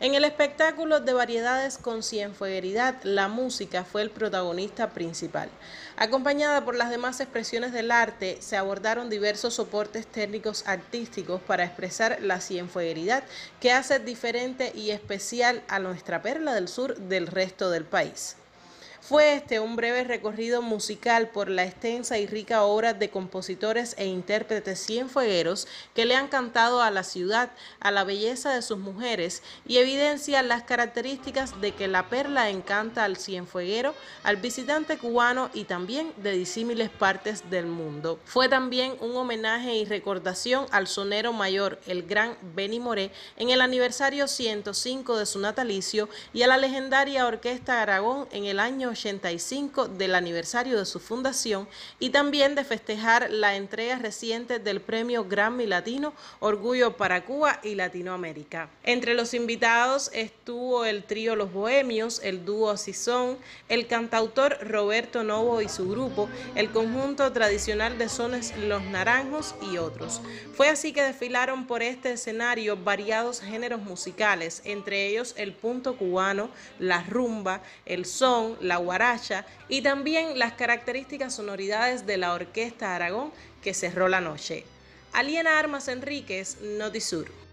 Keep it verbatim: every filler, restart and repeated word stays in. En el espectáculo de variedades con cienfuegueridad, la música fue el protagonista principal. Acompañada por las demás expresiones del arte, se abordaron diversos soportes técnicos artísticos para expresar la cienfuegueridad que hace diferente y especial a nuestra perla del sur del resto del país. Fue este un breve recorrido musical por la extensa y rica obra de compositores e intérpretes cienfuegueros que le han cantado a la ciudad, a la belleza de sus mujeres y evidencia las características de que la perla encanta al cienfueguero, al visitante cubano y también de disímiles partes del mundo. Fue también un homenaje y recordación al sonero mayor, el gran Benny Moré, en el aniversario ciento cinco de su natalicio y a la legendaria Orquesta Aragón en el año ochenta y cinco del aniversario de su fundación y también de festejar la entrega reciente del premio Grammy Latino Orgullo para Cuba y Latinoamérica. Entre los invitados estuvo el trío Los Bohemios, el dúo Sison, el cantautor Roberto Novo y su grupo, el conjunto tradicional de sones Los Naranjos y otros. Fue así que desfilaron por este escenario variados géneros musicales, entre ellos el punto cubano, la rumba, el son, la guaracha y también las características sonoridades de la Orquesta Aragón que cerró la noche. Aliena Armas Enríquez, Notisur.